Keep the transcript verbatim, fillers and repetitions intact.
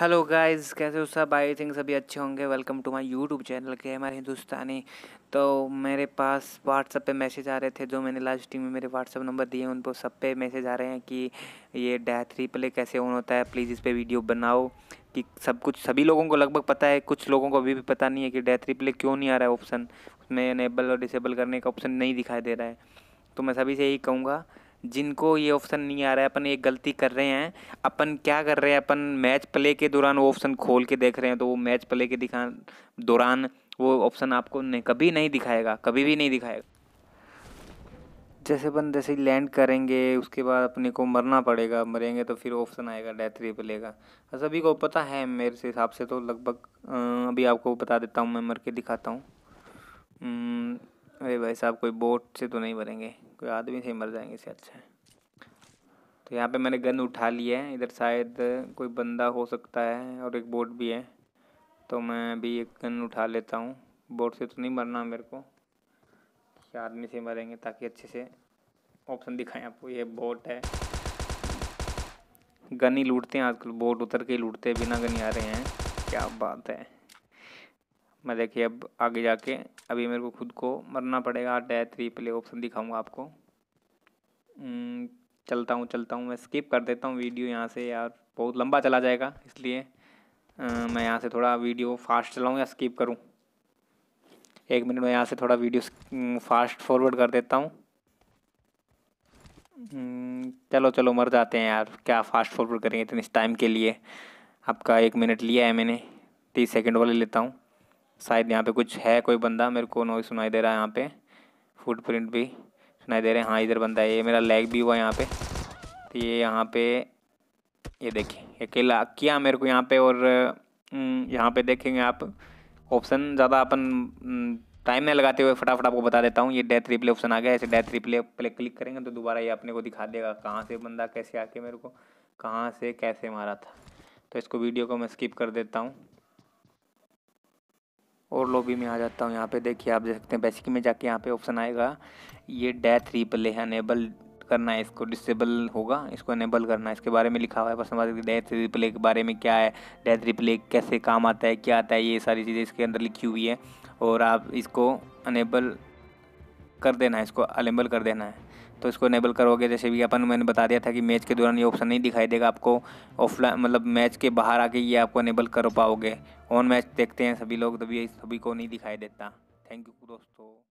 Hello guys, कैसे हो सब? आई थिंक सभी अच्छे होंगे। Welcome to my YouTube channel gamer Hindustani. तो मेरे पास व्हाट्सएप पे मैसेज आ रहे थे, जो मैंने लास्ट टीम में मेरे व्हाट्सएप नंबर दिए हैं उन पर सब पे मैसेज आ रहे हैं कि ये डेथ रिप्ले कैसे ऑन होता है, प्लीज़ इस पे वीडियो बनाओ। कि सब कुछ सभी लोगों को लगभग पता है, कुछ लोगों को अभी भी पता नहीं है कि डेथ रिप्ले क्यों नहीं आ रहा है ऑप्शन, उसमें इनेबल और डिसेबल करने का ऑप्शन नहीं दिखाई दे रहा है। तो मैं सभी से यही कहूँगा, जिनको ये ऑप्शन नहीं आ रहा है, अपन एक गलती कर रहे हैं। अपन क्या कर रहे हैं, अपन मैच प्ले के दौरान वो ऑप्शन खोल के देख रहे हैं, तो वो मैच प्ले के दिखा दौरान वो ऑप्शन आपको नहीं, कभी नहीं दिखाएगा, कभी भी नहीं दिखाएगा। जैसे अपन जैसे लैंड करेंगे उसके बाद अपने को मरना पड़ेगा, मरेंगे तो फिर ऑप्शन आएगा डेथ रिप्ले का। सभी को पता है मेरे से हिसाब से, तो लगभग अभी आपको बता देता हूँ, मैं मर के दिखाता हूँ। अरे भाई साहब, कोई बोट से तो नहीं मरेंगे, कोई आदमी से ही मर जाएंगे, इससे अच्छा है। तो यहाँ पे मैंने गन उठा ली है, इधर शायद कोई बंदा हो सकता है और एक बोट भी है, तो मैं भी एक गन उठा लेता हूँ। बोट से तो नहीं मरना मेरे को, आदमी से मरेंगे ताकि अच्छे से ऑप्शन दिखाएं आपको। ये बोट है, गन ही लूटते हैं आजकल, बोट उतर के ही लूटते हैं, बिना गन ही आ रहे हैं, क्या बात है। मैं देखिए अब आगे जाके अभी मेरे को खुद को मरना पड़ेगा, डेथ रिप्ले ऑप्शन दिखाऊंगा आपको। चलता हूँ चलता हूँ मैं स्किप कर देता हूँ वीडियो यहाँ से, यार बहुत लंबा चला जाएगा, इसलिए आ, मैं यहाँ से थोड़ा वीडियो फास्ट चलाऊँ या स्किप करूँ। एक मिनट में यहाँ से थोड़ा वीडियो फास्ट फॉरवर्ड कर देता हूँ। चलो चलो मर जाते हैं यार, क्या फास्ट फॉरवर्ड करेंगे इतने टाइम के लिए। आपका एक मिनट लिया है मैंने, तीस सेकेंड वाले लेता हूँ। शायद यहाँ पे कुछ है, कोई बंदा, मेरे को नॉइज़ सुनाई दे रहा है, यहाँ पे फुटप्रिंट भी सुनाई दे रहे हैं। हाँ इधर बंदा है, ये मेरा लैग भी हुआ यहाँ पे, तो ये यहाँ पे ये देखिए अकेला किया मेरे को यहाँ पे। और यहाँ पे देखेंगे आप ऑप्शन, ज़्यादा अपन टाइम नहीं लगाते हुए फटाफट आपको बता देता हूँ। ये डेथ रिप्ले ऑप्शन आ गया, ऐसे डेथ रिप्ले पे क्लिक करेंगे तो दोबारा ये अपने को दिखा देगा कहाँ से बंदा कैसे आके मेरे को कहाँ से कैसे मारा था। तो इसको वीडियो को मैं स्किप कर देता हूँ और लॉबी में आ जाता हूँ। यहाँ पे देखिए आप देख सकते हैं, बेसिक में जाके यहाँ पे ऑप्शन आएगा, ये डेथ रिप्ले है, इनेबल करना है इसको, डिसेबल होगा, इसको इनेबल करना है। इसके बारे में लिखा हुआ है, पर समझ डेथ रिप्ले के बारे में क्या है, डेथ रिप्ले कैसे काम आता है, क्या आता है, ये सारी चीज़ें इसके अंदर लिखी हुई है। और आप इसको इनेबल कर देना है, इसको अनेबल कर देना है। तो इसको इनेबल करोगे, जैसे भी अपन मैंने बता दिया था कि मैच के दौरान ये ऑप्शन नहीं दिखाई देगा आपको, ऑफलाइन मतलब मैच के बाहर आके ये आपको इनेबल कर पाओगे। ऑन मैच देखते हैं सभी लोग, तभी सभी को नहीं दिखाई देता। थैंक यू दोस्तों।